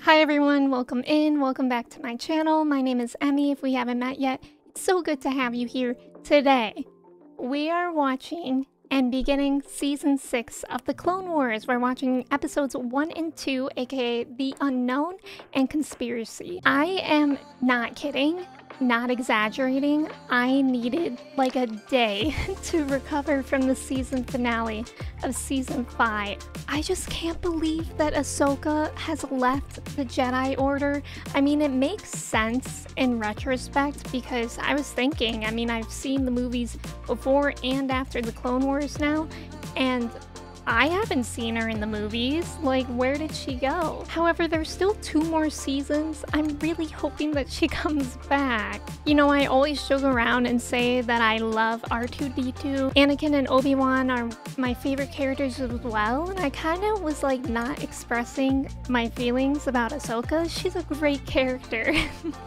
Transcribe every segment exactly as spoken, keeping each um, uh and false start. Hi everyone, welcome in, welcome back to my channel. My name is Emmy. If we haven't met yet, it's so good to have you here today. We are watching and beginning season six of The Clone Wars. We're watching episodes one and two, aka The Unknown and Conspiracy. I am not kidding, not exaggerating. I needed like a day to recover from the season finale of season five. I just can't believe that Ahsoka has left the Jedi Order. I mean, it makes sense in retrospect because I was thinking, I mean, I've seen the movies before and after The Clone Wars now, and I haven't seen her in the movies. Like, where did she go? However, there's still two more seasons. I'm really hoping that she comes back. You know, I always joke around and say that I love R two D two. Anakin and Obi-Wan are my favorite characters as well, and I kind of was like not expressing my feelings about Ahsoka. She's a great character.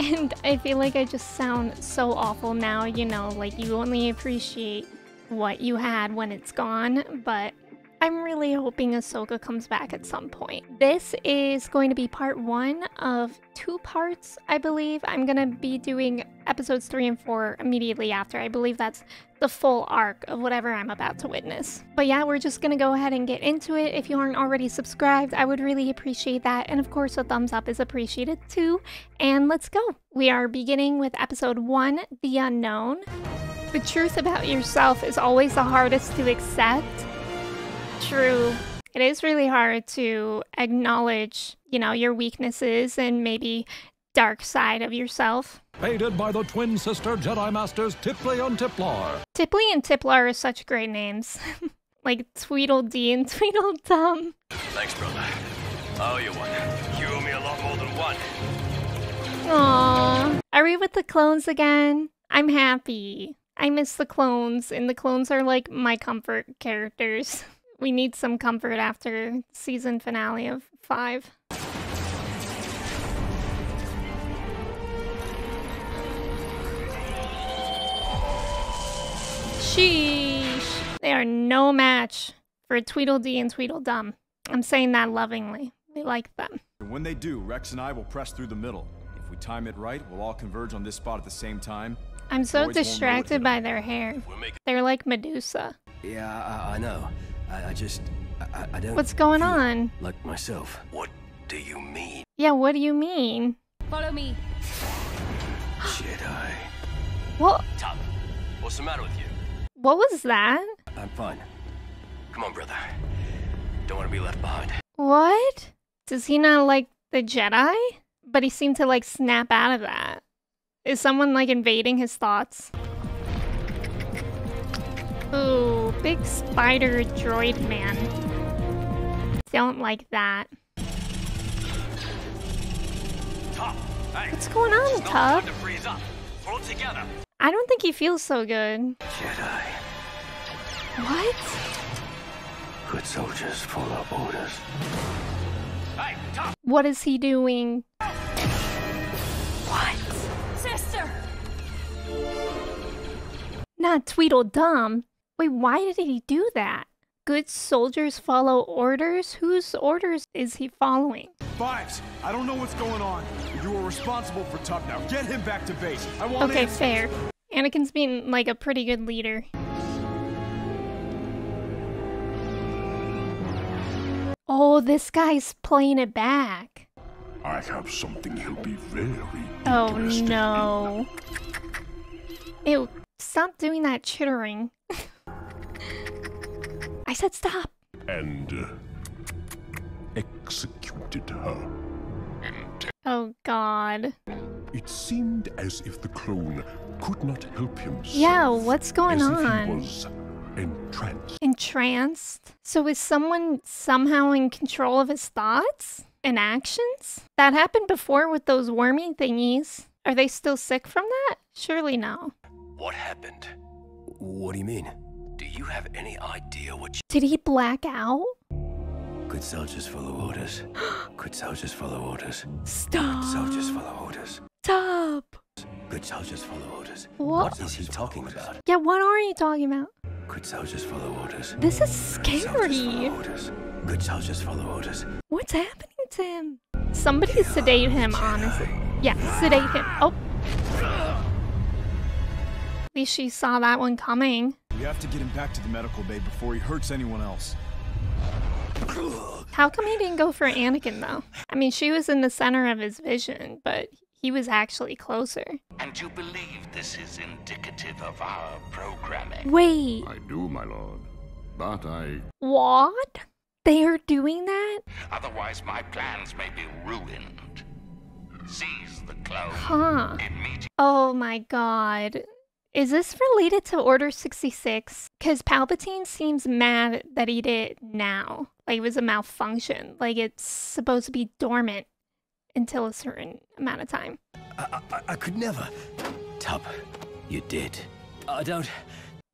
And I feel like I just sound so awful now, you know, like you only appreciate what you had when it's gone, but I'm really hoping Ahsoka comes back at some point. This is going to be part one of two parts, I believe. I'm going to be doing episodes three and four immediately after. I believe that's the full arc of whatever I'm about to witness. But yeah, we're just going to go ahead and get into it. If you aren't already subscribed, I would really appreciate that. And of course, a thumbs up is appreciated too. And let's go. We are beginning with episode one, The Unknown. The truth about yourself is always the hardest to accept. True. It is really hard to acknowledge, you know, your weaknesses and maybe dark side of yourself. Aided by the twin sister Jedi Masters Tipley and Tiplar. Tipley and Tiplar are such great names. Like Tweedledee and Tweedledum. Thanks, brother. I owe you one. You owe me a lot more than one. Aww. Are we with the clones again? I'm happy. I miss the clones, and the clones are like my comfort characters. We need some comfort after season finale of five. Sheesh. They are no match for Tweedledee and Tweedledum. I'm saying that lovingly. We like them. When they do, Rex and I will press through the middle. If we time it right, we'll all converge on this spot at the same time. I'm so distracted by their hair. They're like Medusa. Yeah, I, I know. I, I just, I, I don't. What's going on? Like myself. What do you mean? Yeah, what do you mean? Follow me. Jedi. What? Tup, what's the matter with you? What was that? I'm fine. Come on, brother. Don't want to be left behind. What? Does he not like the Jedi? But he seemed to like snap out of that. Is someone like invading his thoughts? Ooh. Big spider droid man. Don't like that. Tup, hey. What's going on, Tup? I don't think he feels so good. Jedi. What? Good soldiers follow orders. Hey, Tup. What is he doing? What? Sister. Not Tweedledum. Wait, why did he do that? Good soldiers follow orders? Whose orders is he following? Fives, I don't know what's going on. You are responsible for Tup now. Get him back to base. I want Okay, answers. Fair. Anakin's being like a pretty good leader. Oh, this guy's playing it back. I have something he'll be very Oh no. In. Ew, stop doing that chittering. I said stop. And uh, executed her. Oh God. It seemed as if the clone could not help himself. Yeah, what's going on? As if he was entranced. Entranced? So is someone somehow in control of his thoughts and actions? That happened before with those wormy thingies. Are they still sick from that? Surely no. What happened? What do you mean? Do you have any idea what you... Did he black out? Good soldiers follow orders. Good soldiers follow orders. Stop. Good soldiers follow orders. Stop. Good soldiers follow orders. What, what is he talking about? Yeah, what are you talking about? Good soldiers follow orders. This is scary. Good soldiers follow orders. Good soldiers follow orders. What's happening to him? Somebody yeah, sedate him, Jedi. honestly. Yeah, sedate him. Oh. At least she saw that one coming. We have to get him back to the medical bay before he hurts anyone else. How come he didn't go for Anakin, though? I mean, she was in the center of his vision, but he was actually closer. And you believe this is indicative of our programming? Wait. I do, my lord. But I... What? They are doing that? Otherwise, my plans may be ruined. Seize the clone. Huh. Oh my god. Is this related to Order sixty-six? Because Palpatine seems mad that he did it now. Like it was a malfunction. Like it's supposed to be dormant until a certain amount of time. I, I, I could never. Tup, you did. I don't...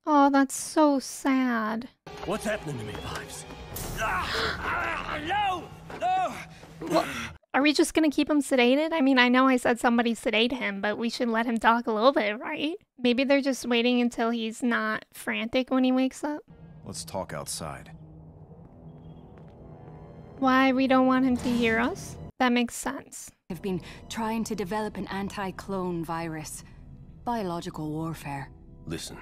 Oh, that's so sad. What's happening to me, Fives? No! No! Well, are we just gonna keep him sedated? I mean, I know I said somebody sedate him, but we should let him talk a little bit, right? Maybe they're just waiting until he's not frantic when he wakes up. Let's talk outside. Why we don't want him to hear us? That makes sense. I've been trying to develop an anti-clone virus. Biological warfare. Listen.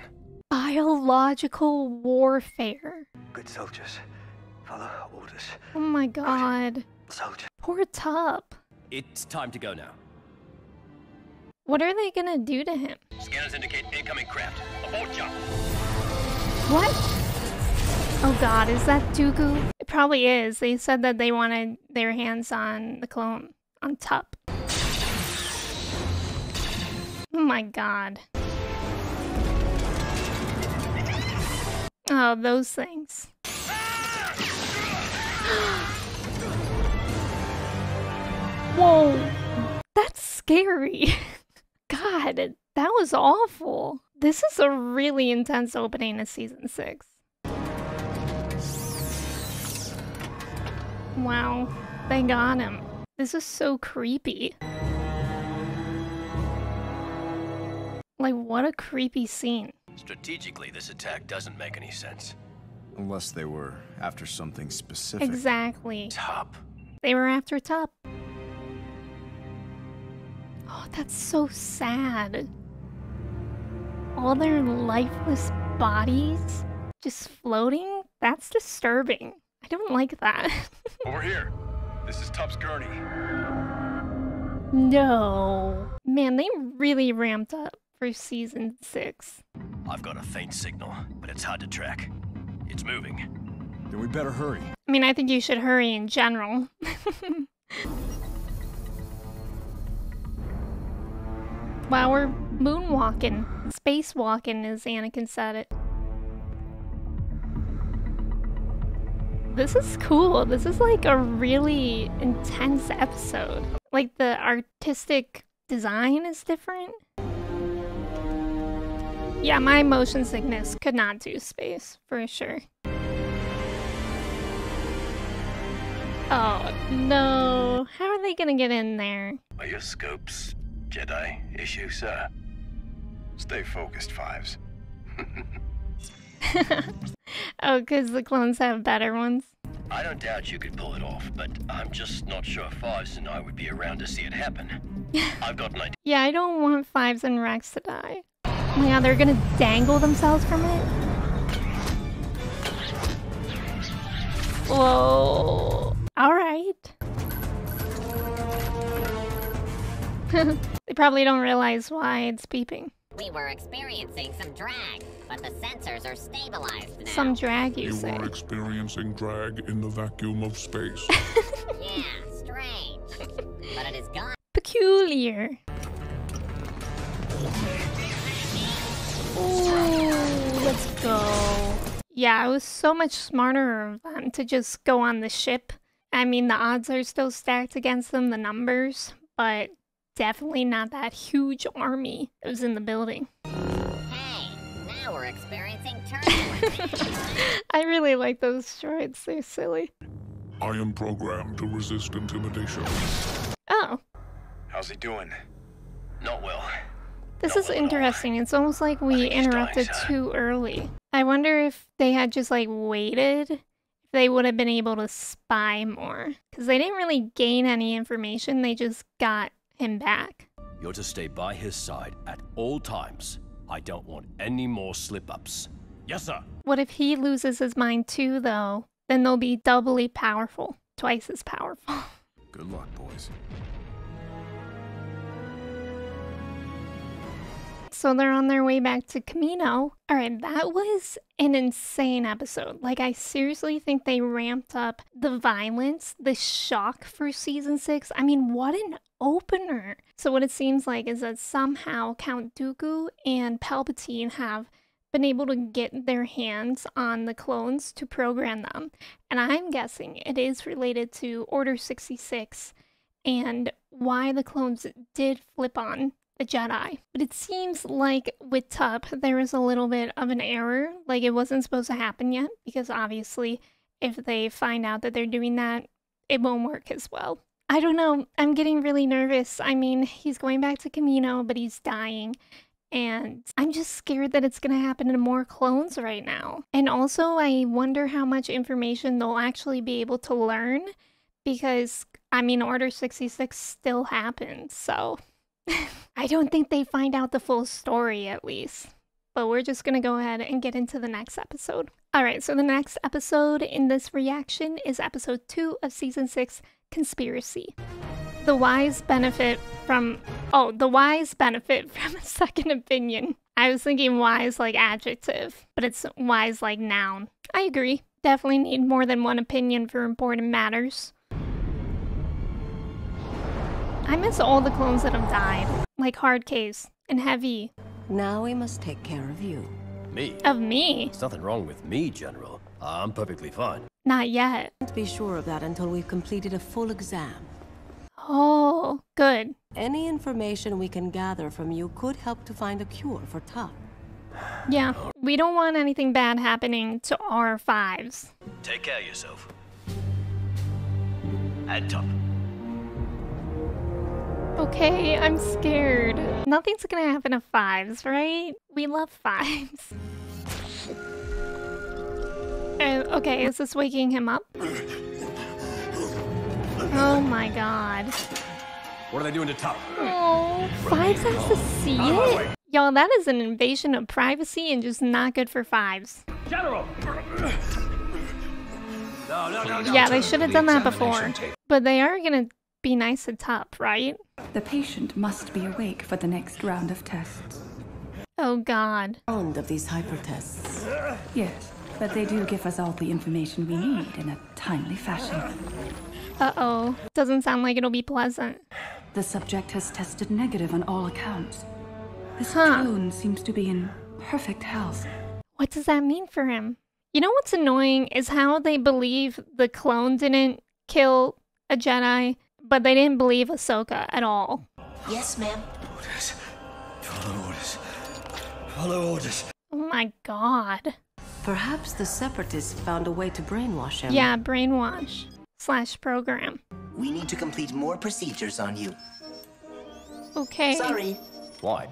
Biological warfare. Good soldiers, follow orders. Oh my god. Soldier. Poor Tup. It's time to go now. What are they gonna do to him? Scanners indicate incoming craft. Abort job. What? Oh god, is that Dooku? It probably is. They said that they wanted their hands on the clone, on Tup. Oh my god. Oh, those things. Whoa. That's scary. God, that was awful. This is a really intense opening of season six. Wow, they got him. This is so creepy. Like, what a creepy scene. Strategically, this attack doesn't make any sense. Unless they were after something specific. Exactly. Tup. They were after Tup. Oh, that's so sad. All their lifeless bodies just floating? That's disturbing. I don't like that. Over here. This is Tup's gurney. No. Man, they really ramped up for season six. I've got a faint signal, but it's hard to track. It's moving. Then we better hurry. I mean, I think you should hurry in general. Wow, we're moonwalking. Spacewalking, as Anakin said it. This is cool. This is like a really intense episode. Like the artistic design is different. Yeah, my motion sickness could not do space, for sure. Oh, no. How are they gonna get in there? Are your scopes Jedi issue, sir? Stay focused, Fives. Oh, because the clones have better ones? I don't doubt you could pull it off, but I'm just not sure Fives and I would be around to see it happen. I've got an idea. Yeah, I don't want Fives and Rex to die. Oh my god, they're gonna dangle themselves from it? Whoa. Alright. They probably don't realize why it's beeping. We were experiencing some drag, but the sensors are stabilized now. Some drag, you, you say? You were experiencing drag in the vacuum of space. Yeah, strange. But it is gone. Peculiar. Ooh, let's go. Yeah, it was so much smarter of them to just go on the ship. I mean, the odds are still stacked against them, the numbers, but definitely not that huge army that was in the building. Hey, now we're experiencing turbulence. I really like those droids, they're silly. I am programmed to resist intimidation. Oh. How's he doing? Not well. This is interesting. It's almost like we interrupted too early. I wonder if they had just like waited they would have been able to spy more. Because they didn't really gain any information, they just got him back. You're to stay by his side at all times. I don't want any more slip-ups. Yes, sir. What if he loses his mind too, though? Then they'll be doubly powerful. Twice as powerful. Good luck, boys. So they're on their way back to Kamino. Alright, that was an insane episode. Like, I seriously think they ramped up the violence, the shock for season six. I mean, what an opener. So what it seems like is that somehow Count Dooku and Palpatine have been able to get their hands on the clones to program them. And I'm guessing it is related to Order sixty-six and why the clones did flip on the Jedi. But it seems like with Tup, there was a little bit of an error. Like, it wasn't supposed to happen yet, because obviously if they find out that they're doing that, it won't work as well. I don't know. I'm getting really nervous. I mean, he's going back to Kamino, but he's dying. And I'm just scared that it's going to happen to more clones right now. And also, I wonder how much information they'll actually be able to learn. Because, I mean, Order sixty-six still happens, so... I don't think they find out the full story, at least. But we're just going to go ahead and get into the next episode. Alright, so the next episode in this reaction is Episode two of Season six, Conspiracy. The wise benefit from... Oh, the wise benefit from a second opinion. I was thinking wise like adjective, but it's wise like noun. I agree. Definitely need more than one opinion for important matters. I miss all the clones that have died. Like Hardcase and Heavy. Now we must take care of you. Me? Of me? There's nothing wrong with me, General. I'm perfectly fine. Not yet. Don't be sure of that until we've completed a full exam. Oh, good. Any information we can gather from you could help to find a cure for Tup. Yeah, we don't want anything bad happening to our Fives. Take care of yourself. And Tup. Okay, I'm scared. Nothing's gonna happen to Fives, right? We love Fives. Uh, okay, is this waking him up? Oh my god. What are they doing to Tup? Oh, Fives has to see it? Y'all, that is an invasion of privacy and just not good for Fives. General! No, no, no, no. Yeah, they should have done that before. But they are gonna be nice to Tup, right? The patient must be awake for the next round of tests. Oh god. Round of these hyper tests. Yes, but they do give us all the information we need in a timely fashion. Uh-oh. Doesn't sound like it'll be pleasant. The subject has tested negative on all accounts. This huh. clone seems to be in perfect health. What does that mean for him? You know what's annoying is how they believe the clone didn't kill a Jedi, but they didn't believe Ahsoka at all. Yes, ma'am. Orders. Follow orders. Follow orders. Oh my god. Perhaps the Separatists found a way to brainwash him. Yeah, brainwash. Slash program. We need to complete more procedures on you. Okay. Sorry. Why?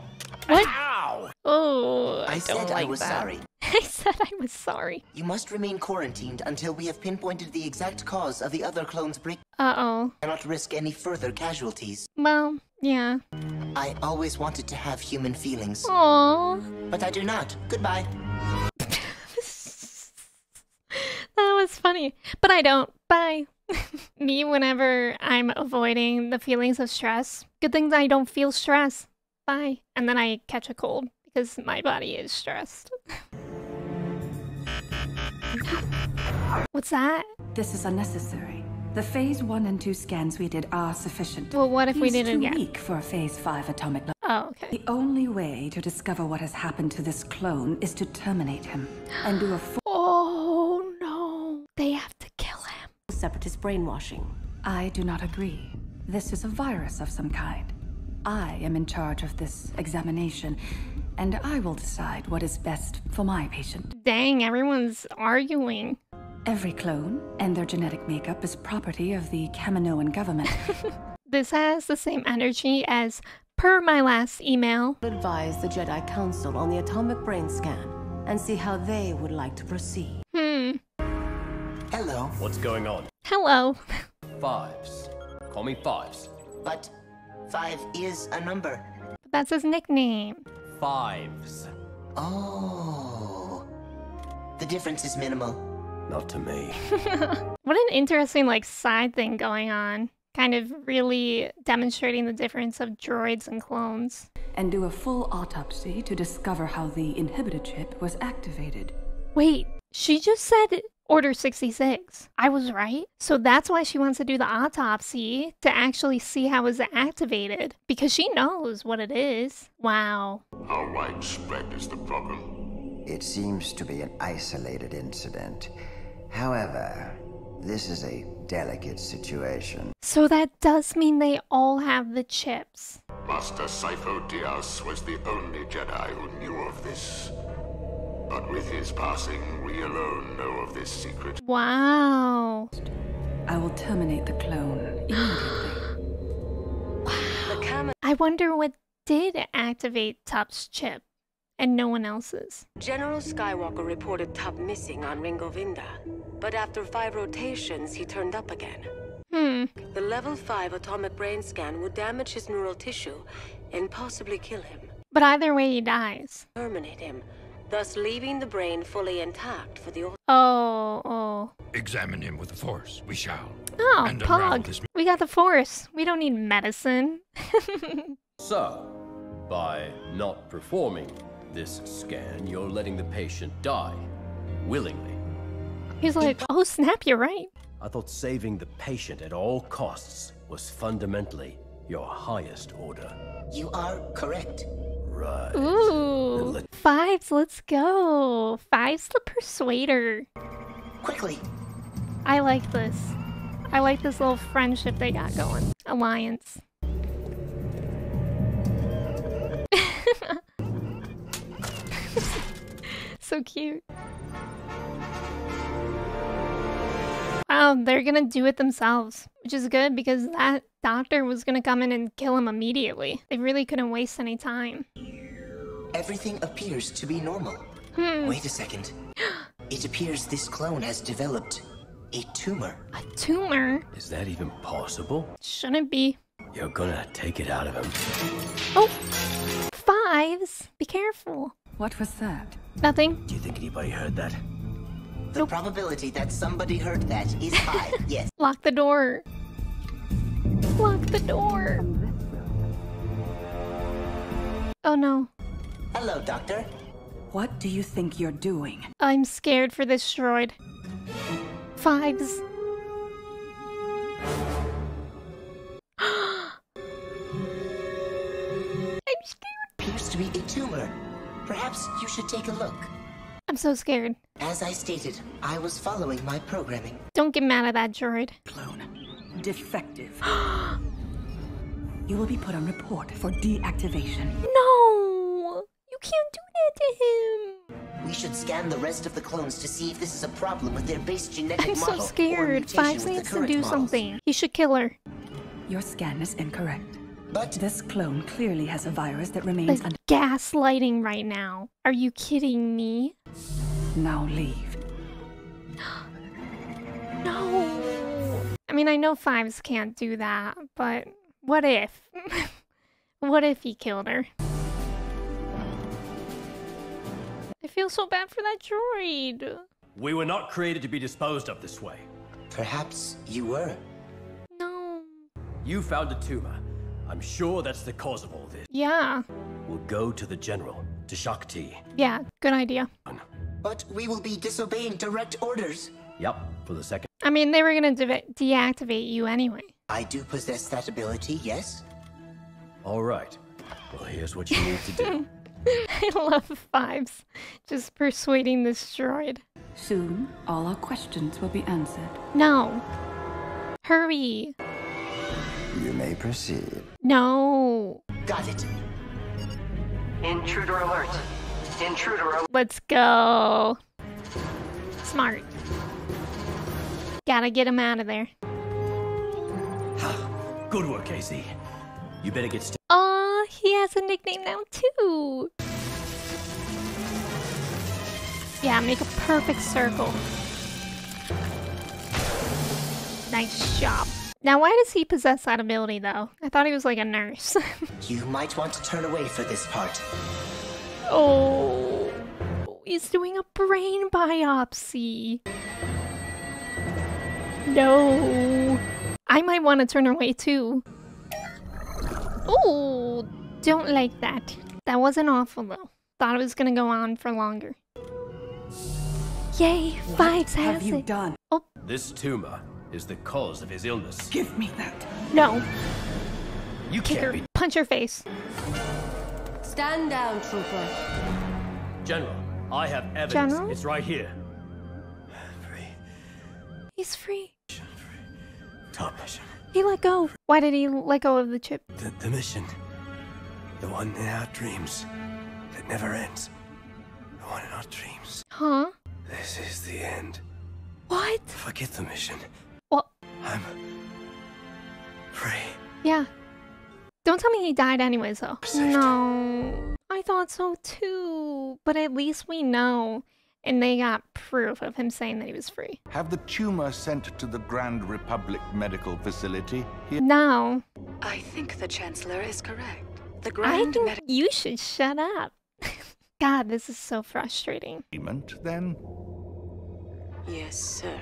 What? Ow! Oh, I, I don't said like I was that. sorry. I said I was sorry. You must remain quarantined until we have pinpointed the exact cause of the other clone's break. Uh-oh. Cannot risk any further casualties. Well, yeah. I always wanted to have human feelings. Aww. But I do not. Goodbye. That was funny. But I don't. Bye. Me whenever I'm avoiding the feelings of stress. Good thing that I don't feel stress. Bye. And then I catch a cold because my body is stressed. What's that? This is unnecessary. The phase one and two scans we did are sufficient. Well, what if He's we did it again? He's too weak for a phase five atomic... Oh, okay. The only way to discover what has happened to this clone is to terminate him and do a full... Oh, no. They have to kill him. Separatist brainwashing. I do not agree. This is a virus of some kind. I am in charge of this examination, and I will decide what is best for my patient. Dang, everyone's arguing. Every clone and their genetic makeup is property of the Kaminoan government. This has the same energy as per my last email. Advise the Jedi Council on the atomic brain scan and see how they would like to proceed. Hmm. Hello. What's going on? Hello. Fives. Call me Fives. But five is a number. But that's his nickname. Fives. Oh. The difference is minimal. Not to me. What an interesting, like, side thing going on. Kind of really demonstrating the difference of droids and clones. And do a full autopsy to discover how the inhibitor chip was activated. Wait, she just said Order sixty-six. I was right? So that's why she wants to do the autopsy, to actually see how it was activated. Because she knows what it is. Wow. How widespread is the problem? It seems to be an isolated incident. However, this is a delicate situation. So that does mean they all have the chips. Master Sifo-Dyas was the only Jedi who knew of this. But with his passing, we alone know of this secret. Wow. I will terminate the clone immediately. Wow. I wonder what did activate Tup's chip and no one else's. General Skywalker reported Tup missing on Ringo Vinda, but after five rotations, he turned up again. Hmm. The level five atomic brain scan would damage his neural tissue and possibly kill him. But either way, he dies. Terminate him. Thus leaving the brain fully intact for the... Oh, oh. Examine him with the Force, we shall. Oh, and Pog. His... We got the Force. We don't need medicine. So, by not performing this scan, you're letting the patient die, willingly. He's like, oh snap, you're right. I thought saving the patient at all costs was fundamentally your highest order. You are correct. Right. Ooh, let Fives, let's go. Fives the persuader. Quickly. I like this. I like this little friendship they got going. Alliance. So cute. Wow, they're gonna do it themselves, which is good because that doctor was gonna come in and kill him immediately. They really couldn't waste any time. Everything appears to be normal. Hmm. Wait a second. It appears this clone has developed a tumor. A tumor? Is that even possible? Shouldn't be. You're gonna take it out of him. Oh! Fives! Be careful. What was that? Nothing. Do you think anybody heard that? The nope. probability that somebody heard that is high, yes. Lock the door. Lock the door. Oh no. Hello, Doctor. What do you think you're doing? I'm scared for this droid. Fives. I'm scared. Appears to be a tumor. Perhaps you should take a look. I'm so scared. As I stated, I was following my programming. Don't get mad at that droid. Clone. Defective. You will be put on report for deactivation. No! You can't do that to him! We should scan the rest of the clones to see if this is a problem with their base genetic model. I'm so model scared. Fives needs to do models. something. He should kill her. Your scan is incorrect. But this clone clearly has a virus that remains under gaslighting right now. Are you kidding me? Now leave. No. I mean, I know Fives can't do that, but what if? What if he killed her? I feel so bad for that droid. We were not created to be disposed of this way. Perhaps you were. No. You found a tumor. I'm sure that's the cause of all this. Yeah. We'll go to the general, to Shakti. Yeah, good idea. But we will be disobeying direct orders. Yep, for the second. I mean, they were going to de deactivate you anyway. I do possess that ability, yes? All right. Well, here's what you need to do. I love Fives. Just persuading this droid. Soon, all our questions will be answered. No. Hurry. You may proceed. No. Got it. Intruder alert. Intruder alert. Let's go. Smart. Gotta get him out of there. Good work, Casey. You better get started. Aw, he has a nickname now, too. Yeah, make a perfect circle. Nice job. Now, why does he possess that ability, though? I thought he was like a nurse. You might want to turn away for this part. Oh, he's doing a brain biopsy. No. I might want to turn away, too. Oh, don't like that. That wasn't awful, though. Thought it was gonna go on for longer. Yay, Fives has it. Done? Oh. This tumor is the cause of his illness. Give me that. No. You kick her. Punch her face. Stand down, trooper. General, I have evidence. General? It's right here. Free. He's free. free. Top mission. He let go. Why did he let go of the chip? The, the mission. The one in our dreams. That never ends. The one in our dreams. Huh? This is the end. What? Forget the mission. What? I'm free. Yeah. Don't tell me he died anyways, though. Saved. No. I thought so, too. But at least we know. And they got proof of him saying that he was free. Have the tumor sent to the Grand Republic Medical Facility. Here no. I think the Chancellor is correct. The Grand I think you should shut up. God, this is so frustrating. Then? Yes, sir.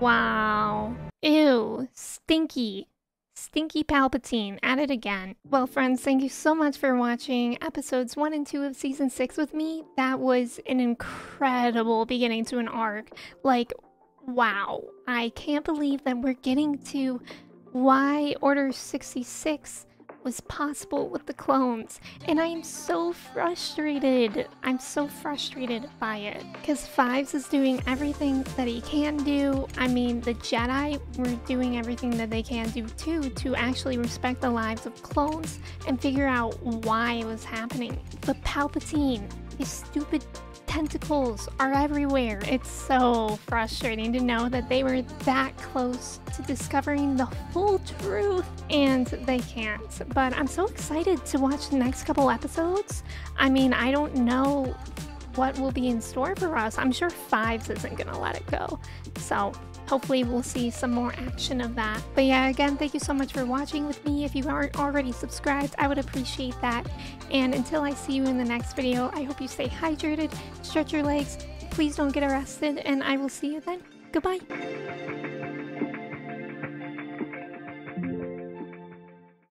Wow. Ew. Stinky. Stinky Palpatine at it again. Well, friends, thank you so much for watching episodes one and two of season six with me. That was an incredible beginning to an arc. Like, wow. I can't believe that we're getting to why Order sixty-six was possible with the clones. And I am so frustrated. I'm so frustrated by it. Because Fives is doing everything that he can do. I mean, the Jedi were doing everything that they can do too to actually respect the lives of clones and figure out why it was happening. But Palpatine, his stupid tentacles are everywhere. It's so frustrating to know that they were that close to discovering the full truth and they can't. But I'm so excited to watch the next couple episodes. I mean, I don't know what will be in store for us. I'm sure Fives isn't gonna let it go. So hopefully we'll see some more action of that. But yeah, again, thank you so much for watching with me. If you aren't already subscribed, I would appreciate that. And until I see you in the next video, I hope you stay hydrated, stretch your legs, please don't get arrested, and I will see you then. Goodbye.